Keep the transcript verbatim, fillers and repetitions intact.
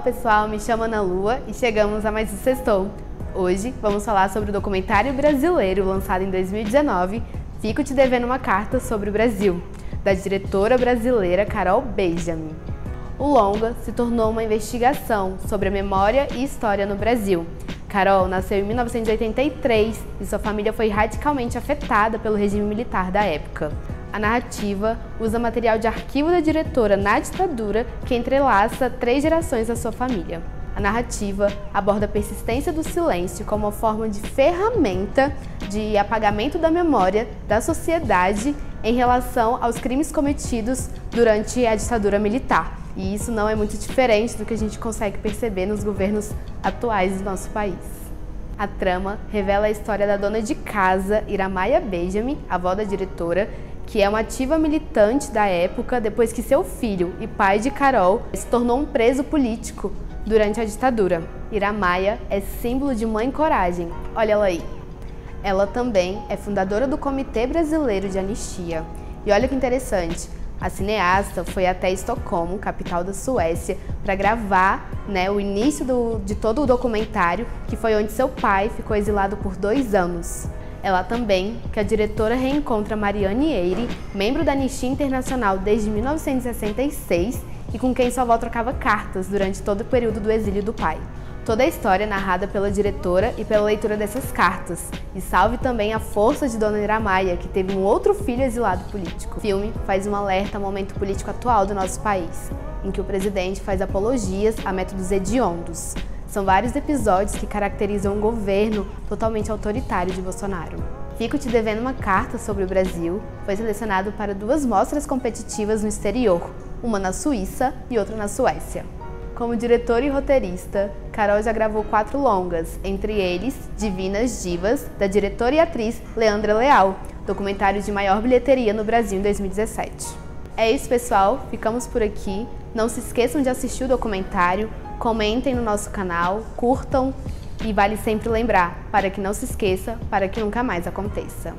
Olá pessoal, me chamo Ana Lua e chegamos a mais um Sextou. Hoje vamos falar sobre o documentário brasileiro lançado em dois mil e dezenove, Fico te devendo uma carta sobre o Brasil, da diretora brasileira Carol Benjamin. O longa se tornou uma investigação sobre a memória e história no Brasil. Carol nasceu em mil novecentos e oitenta e três e sua família foi radicalmente afetada pelo regime militar da época. A narrativa usa material de arquivo da diretora na ditadura que entrelaça três gerações da sua família. A narrativa aborda a persistência do silêncio como uma forma de ferramenta de apagamento da memória da sociedade em relação aos crimes cometidos durante a ditadura militar. E isso não é muito diferente do que a gente consegue perceber nos governos atuais do nosso país. A trama revela a história da dona de casa, Iramaia Benjamin, avó da diretora, que é uma ativa militante da época depois que seu filho e pai de Carol se tornou um preso político durante a ditadura. Iramaia é símbolo de mãe coragem, olha ela aí. Ela também é fundadora do Comitê Brasileiro de Anistia. E olha que interessante, a cineasta foi até Estocolmo, capital da Suécia, para gravar né, o início do, de todo o documentário, que foi onde seu pai ficou exilado por dois anos. É lá também que a diretora reencontra Marianne Eire, membro da Anistia Internacional desde mil novecentos e sessenta e seis e com quem sua avó trocava cartas durante todo o período do exílio do pai. Toda a história é narrada pela diretora e pela leitura dessas cartas. E salve também a força de Dona Iramaia, que teve um outro filho exilado político. O filme faz um alerta ao momento político atual do nosso país, em que o presidente faz apologias a métodos hediondos. São vários episódios que caracterizam um governo totalmente autoritário de Bolsonaro. Fico te devendo uma carta sobre o Brasil foi selecionado para duas mostras competitivas no exterior, uma na Suíça e outra na Suécia. Como diretora e roteirista, Carol já gravou quatro longas, entre eles Divinas Divas, da diretora e atriz Leandra Leal, documentário de maior bilheteria no Brasil em dois mil e dezessete. É isso pessoal, ficamos por aqui. Não se esqueçam de assistir o documentário, comentem no nosso canal, curtam e vale sempre lembrar, para que não se esqueça, para que nunca mais aconteça.